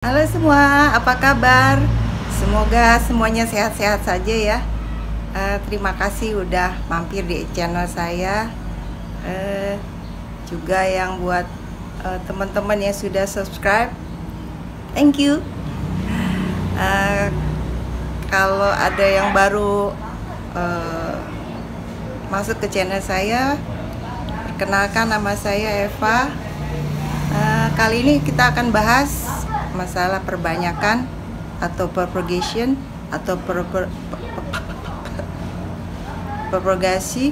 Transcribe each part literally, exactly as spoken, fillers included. Halo semua, apa kabar? Semoga semuanya sehat-sehat saja ya. Uh, terima kasih udah mampir di channel saya. Uh, juga yang buat uh, teman-teman yang sudah subscribe, thank you. Uh, kalau ada yang baru uh, masuk ke channel saya, perkenalkan nama saya Eva. Uh, kali ini kita akan bahas masalah perbanyakan atau propagation atau per, per, per, propagasi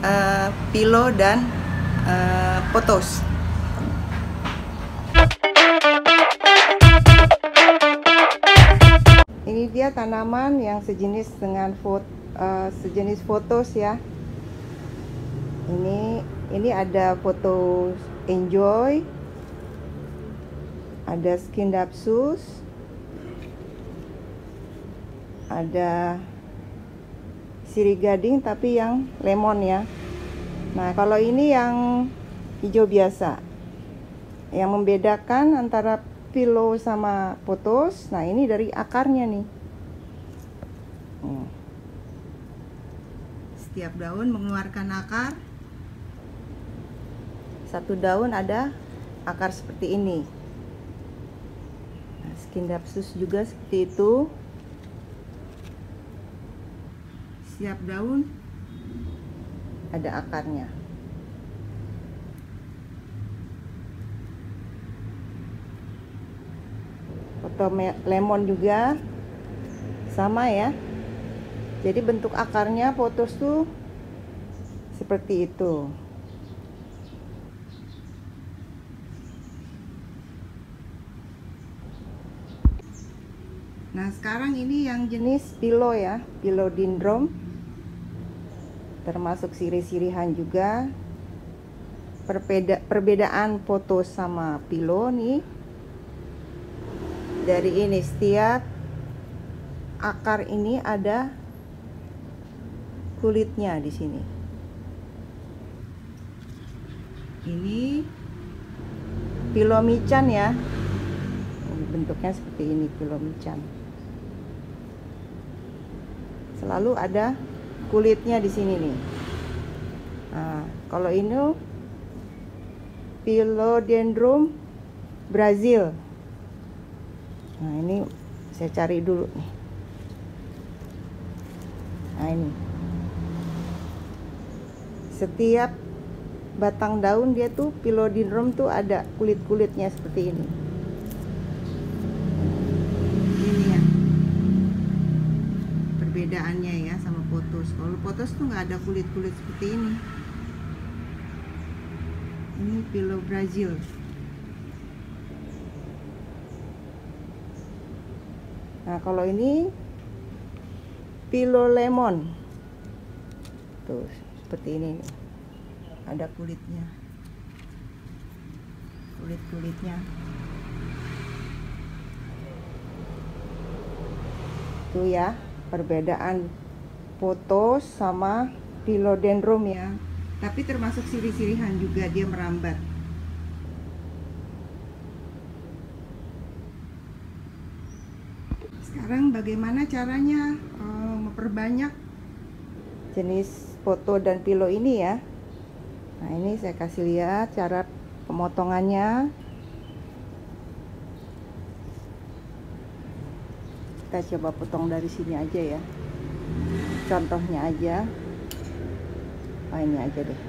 uh, Pilo dan uh, Pothos. Ini dia tanaman yang sejenis dengan foto, uh, sejenis Pothos ya. Ini ini ada Pothos N'Joy, ada Scindapsus, ada sirih gading tapi yang lemon ya. Nah, kalau ini yang hijau biasa. Yang membedakan antara Pilo sama Pothos, nah ini dari akarnya nih. Setiap daun mengeluarkan akar. Satu daun ada akar seperti ini. Scindapsus juga seperti itu. Setiap daun ada akarnya. Pothos lemon juga sama ya. Jadi bentuk akarnya Pothos tuh seperti itu. Nah, sekarang ini yang jenis Pilo ya, Philodendron, termasuk sirih-sirihan juga. Perbeda perbedaan Pothos sama Pilo nih, dari ini setiap akar ini ada kulitnya di sini. Ini Pilo mican ya, bentuknya seperti ini Pilo mican. Selalu ada kulitnya di sini nih. Nah, kalau ini Philodendron Brazil. Nah, ini saya cari dulu nih. Nah, ini. Setiap batang daun dia tuh Philodendron tuh ada kulit-kulitnya seperti ini. Perbedaannya ya sama Pothos. Kalau Pothos tuh nggak ada kulit-kulit seperti ini. Ini Pilo Brazil. Nah, kalau ini Pilo lemon. Tuh, seperti ini nih. Ada kulitnya. Kulit-kulitnya. Tuh ya. Perbedaan Pothos sama Philodendron ya, tapi termasuk sirih-sirihan juga, dia merambat. Sekarang bagaimana caranya uh, memperbanyak jenis Pothos dan Pilo ini ya. Nah, ini saya kasih lihat cara pemotongannya. Kita coba potong dari sini aja ya, contohnya aja. Oh, ini aja deh.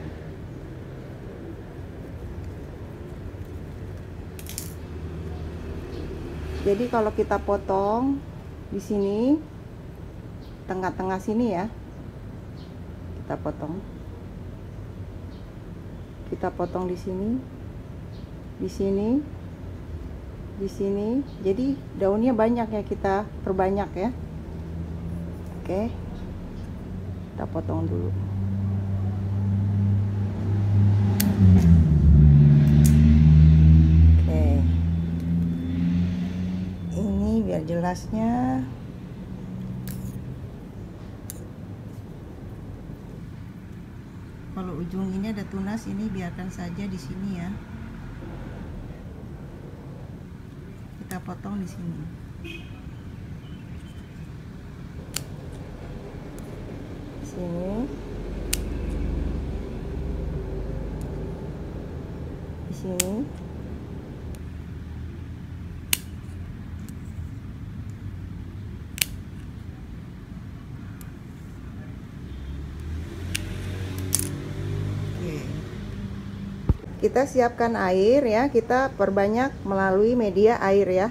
Jadi kalau kita potong di sini, tengah-tengah sini ya, kita potong, kita potong di sini, di sini, di sini. Jadi daunnya banyak ya, kita perbanyak ya. Oke, kita potong dulu. Oke, ini biar jelasnya. Kalau ujung ini ada tunas, ini biarkan saja di sini ya. Kita kita potong di sini. Sini. Di sini. Kita siapkan air ya, kita perbanyak melalui media air ya.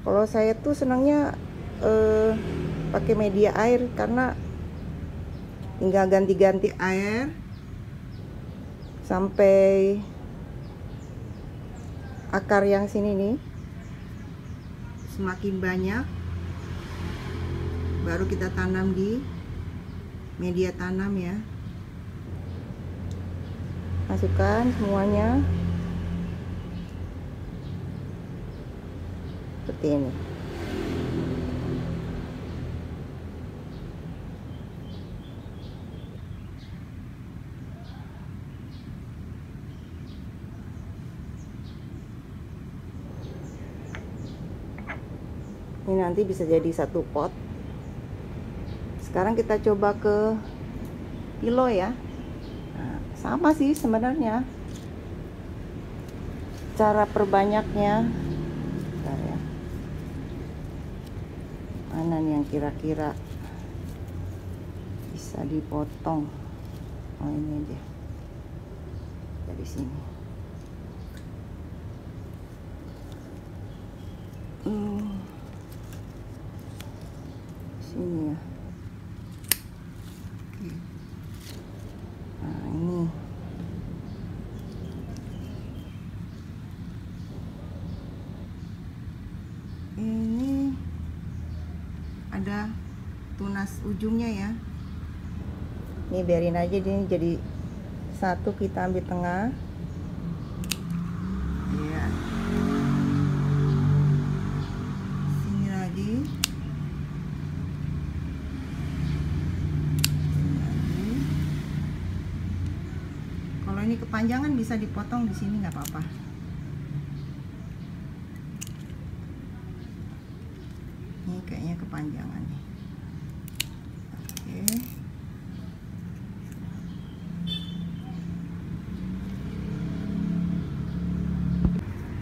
Kalau saya tuh senangnya eh, pakai media air karena tinggal ganti-ganti air sampai akar yang sini nih semakin banyak, baru kita tanam di media tanam ya. Masukkan semuanya seperti ini. Ini nanti bisa jadi satu pot. Sekarang kita coba ke pilo ya. Sama sih sebenarnya cara perbanyaknya. Bentar ya. Mana nih yang kira-kira bisa dipotong? Oh ini aja dari sini. Hmm. Sini ya. Ini ada tunas ujungnya ya. Ini biarin aja dia jadi satu, kita ambil tengah. Iya. Sini lagi. Sini lagi. Kalau ini kepanjangan bisa dipotong di sini nggak apa-apa. Ini kayaknya kepanjangan nih. Oke.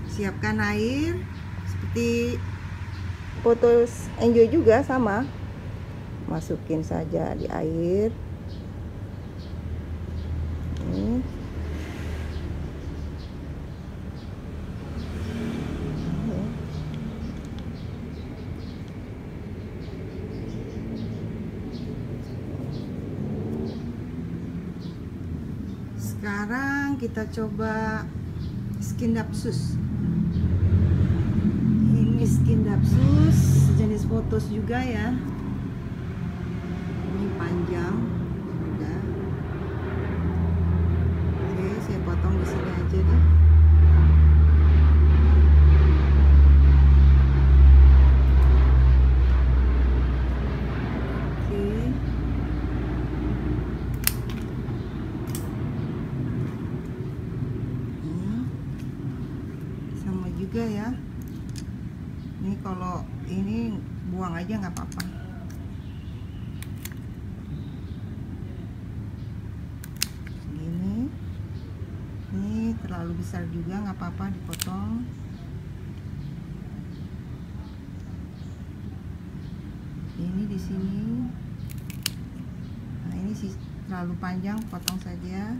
Siapkan air seperti Pothos N'Joy juga sama. Masukin saja di air. Ini. Sekarang kita coba Scindapsus. Ini Scindapsus sejenis Pothos juga ya. Ini panjang udah. Oke, saya potong di sini aja deh. Juga ya, ini kalau ini buang aja nggak apa-apa. Gini, ini terlalu besar juga nggak apa-apa dipotong. Ini di sini, nah ini sih terlalu panjang, potong saja.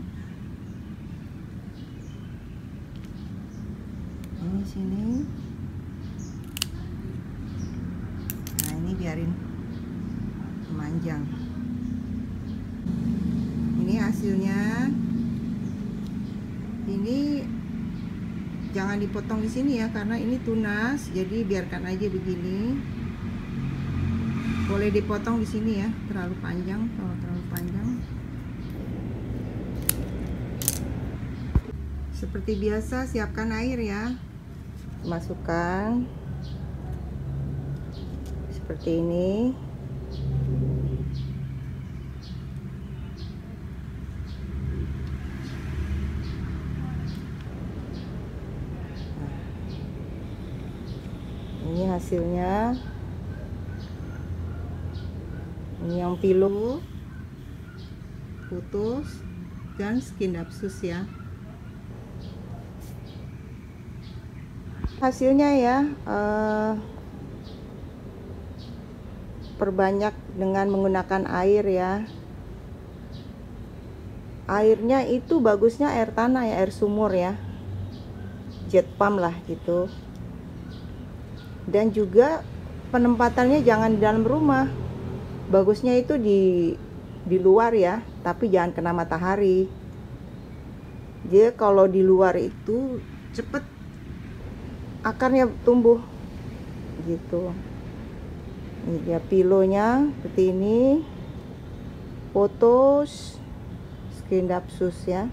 Ini sini, nah ini biarin memanjang. Ini hasilnya. Ini jangan dipotong di sini ya, karena ini tunas, jadi biarkan aja begini. Boleh dipotong di sini ya, terlalu panjang kalau terlalu panjang. Seperti biasa siapkan air ya. Masukkan seperti ini. ini hasilnya. Ini yang Pilo, Pothos, dan Scindapsus ya. Hasilnya ya, eh, perbanyak dengan menggunakan air ya. Airnya itu bagusnya air tanah ya, air sumur ya, jet pump lah gitu. Dan juga penempatannya jangan di dalam rumah, bagusnya itu di di luar ya, tapi jangan kena matahari. Jadi kalau di luar itu cepet akarnya tumbuh gitu. Ini dia pilonya seperti ini, Pothos, Scindapsus ya.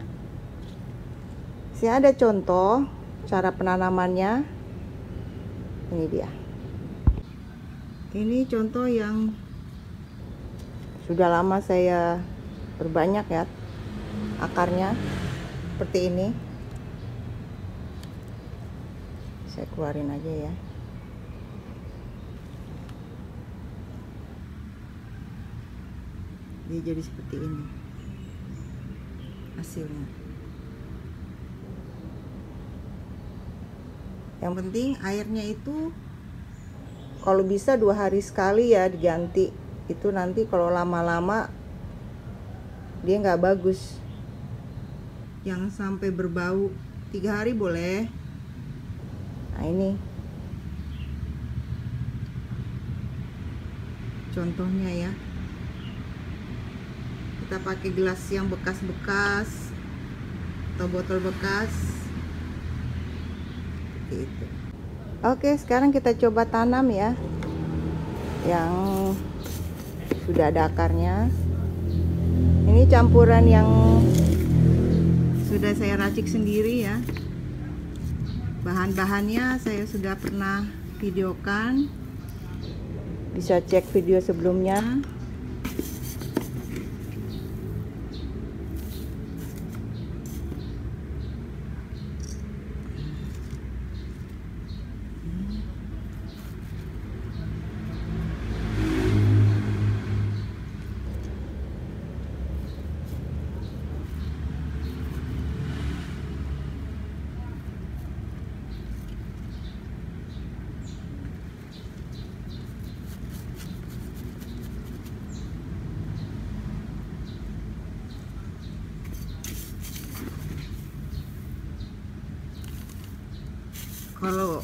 Sini ada contoh cara penanamannya. Ini dia. Ini contoh yang sudah lama saya perbanyak ya, akarnya seperti ini. Saya keluarin aja ya. Dia jadi seperti ini hasilnya. Yang penting airnya itu kalau bisa dua hari sekali ya diganti. Itu nanti kalau lama-lama dia nggak bagus. Jangan sampai berbau, tiga hari boleh. Nah ini contohnya ya. Kita pakai gelas yang bekas-bekas atau botol bekas seperti itu. Oke, sekarang kita coba tanam ya yang sudah ada akarnya. Ini campuran yang sudah saya racik sendiri ya. Bahan-bahannya saya sudah pernah videokan, bisa cek video sebelumnya. Kalau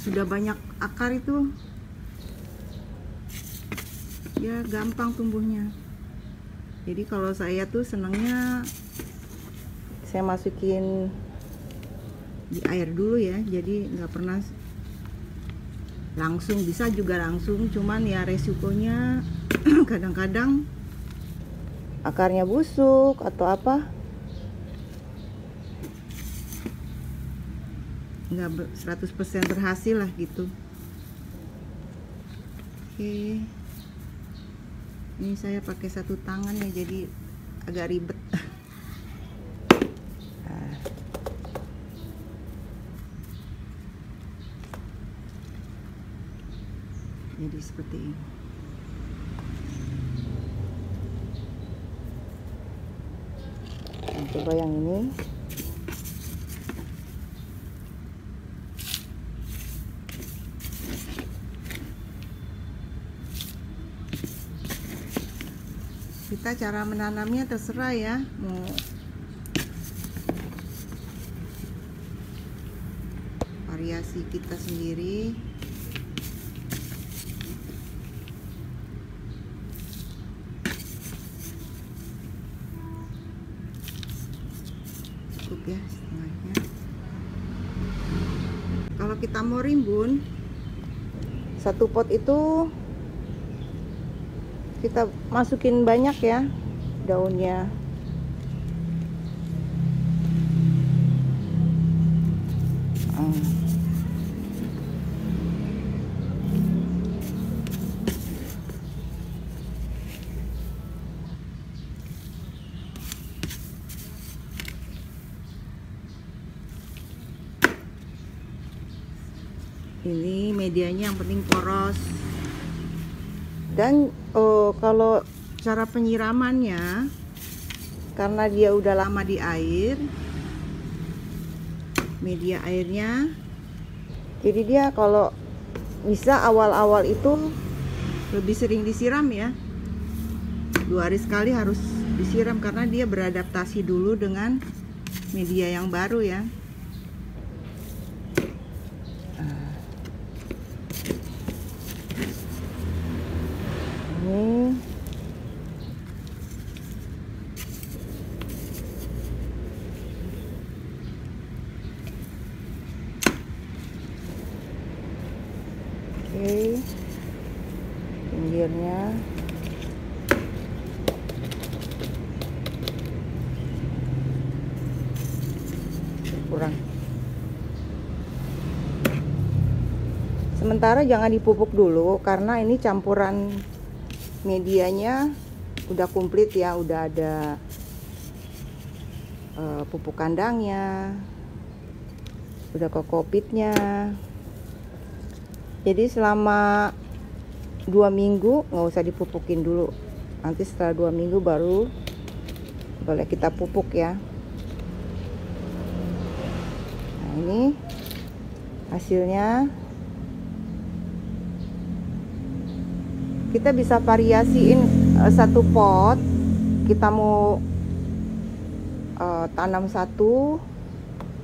sudah banyak akar itu ya gampang tumbuhnya. Jadi kalau saya tuh senangnya saya masukin di air dulu ya, jadi nggak pernah langsung, bisa juga langsung, cuman ya resikonya kadang-kadang akarnya busuk atau apa, nggak seratus persen berhasil lah gitu. Oke, ini saya pakai satu tangan ya, jadi agak ribet. Nah. Jadi seperti ini. Nah, coba yang ini. Kita cara menanamnya terserah ya, mau variasi kita sendiri. Cukup ya setengahnya. Kalau kita mau rimbun, satu pot itu kita masukin banyak ya daunnya. hmm. Ini medianya yang penting poros. Dan oh, kalau cara penyiramannya, karena dia udah lama di air, media airnya, jadi dia kalau bisa awal-awal itu lebih sering disiram ya. Dua hari sekali harus disiram karena dia beradaptasi dulu dengan media yang baru ya. Oke, pinggirnya. Kurang. Sementara jangan dipupuk dulu karena ini campuran medianya udah komplit ya, udah ada uh, pupuk kandangnya, udah kokopitnya. Jadi selama dua minggu nggak usah dipupukin dulu. Nanti setelah dua minggu baru boleh kita pupuk ya. Nah ini hasilnya. Kita bisa variasiin satu pot. Kita mau uh, tanam satu,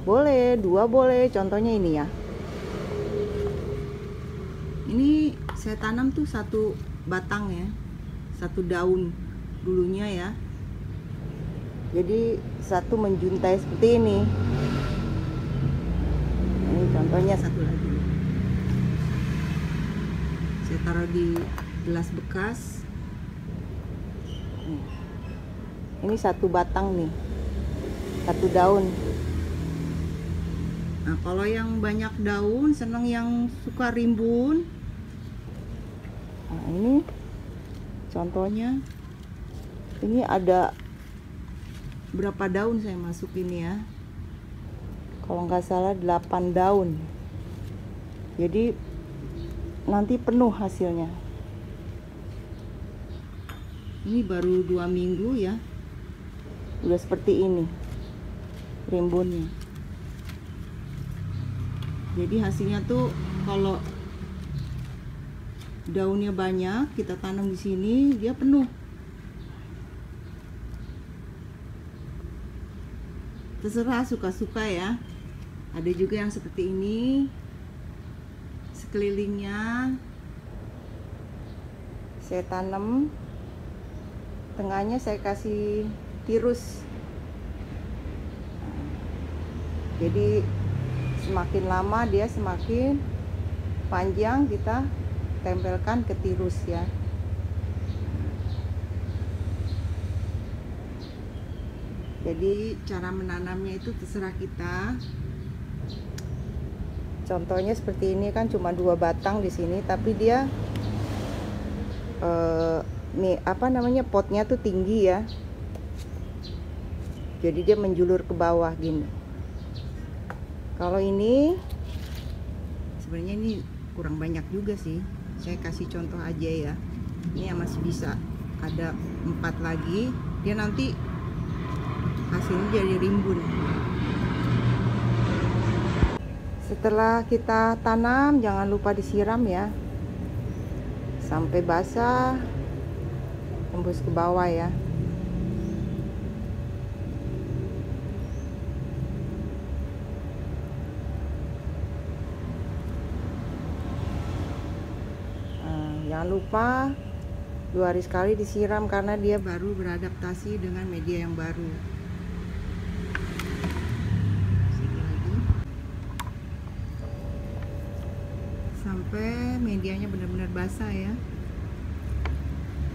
boleh dua boleh. Contohnya ini ya. Ini saya tanam tuh satu batang ya, satu daun dulunya ya. Jadi satu menjuntai seperti ini. Ini contohnya satu lagi. Saya taruh di gelas bekas. Ini satu batang nih, satu daun. Nah kalau yang banyak daun, seneng yang suka rimbun. Nah, ini contohnya, ini ada berapa daun saya masukin ya, kalau nggak salah delapan daun, jadi nanti penuh hasilnya. Ini baru dua minggu ya, udah seperti ini rimbunnya. Jadi hasilnya tuh kalau daunnya banyak, kita tanam di sini dia penuh. Terserah suka-suka ya. Ada juga yang seperti ini sekelilingnya. Saya tanam, tengahnya saya kasih tirus. Jadi semakin lama dia semakin panjang, kita tempelkan ke tirus ya. Jadi cara menanamnya itu terserah kita. Contohnya seperti ini kan cuma dua batang di sini, tapi dia eh, nih apa namanya potnya tuh tinggi ya. Jadi dia menjulur ke bawah gini. Kalau ini sebenarnya ini kurang banyak juga sih. Saya kasih contoh aja ya. Ini yang masih bisa ada empat lagi. Dia nanti hasilnya jadi rimbun. Setelah kita tanam jangan lupa disiram ya, sampai basah tembus ke bawah ya. Jangan lupa dua hari sekali disiram karena dia baru beradaptasi dengan media yang baru. Sampai medianya benar-benar basah ya.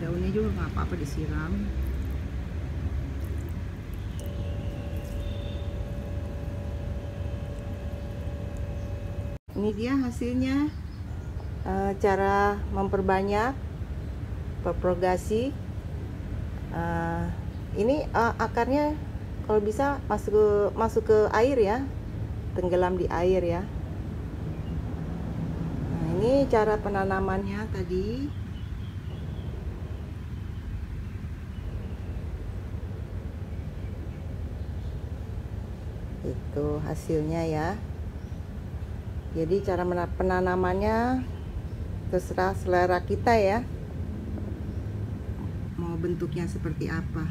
Daunnya juga nggak apa-apa disiram. Ini dia hasilnya. Cara memperbanyak propagasi. Uh, ini uh, akarnya kalau bisa masuk ke, masuk ke air ya, tenggelam di air ya. Nah, ini ini cara penanamannya tadi. Itu hasilnya ya. Jadi cara penanamannya terserah selera kita ya, mau bentuknya seperti apa.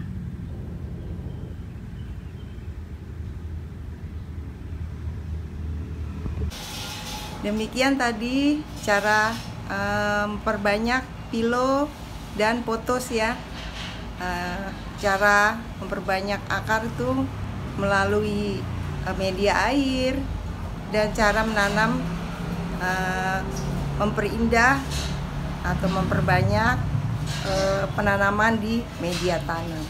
Demikian tadi cara memperbanyak um, pilo dan pothos ya. Uh, cara memperbanyak akar itu melalui uh, media air, dan cara menanam uh, memperindah atau memperbanyak uh, penanaman di media tanam.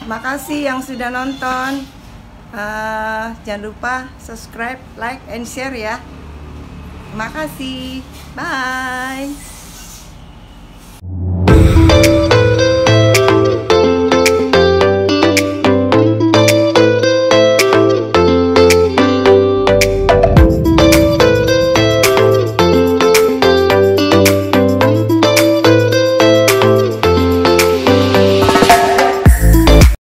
Terima kasih yang sudah nonton. Uh, jangan lupa subscribe, like, and share ya. Terima kasih. Bye.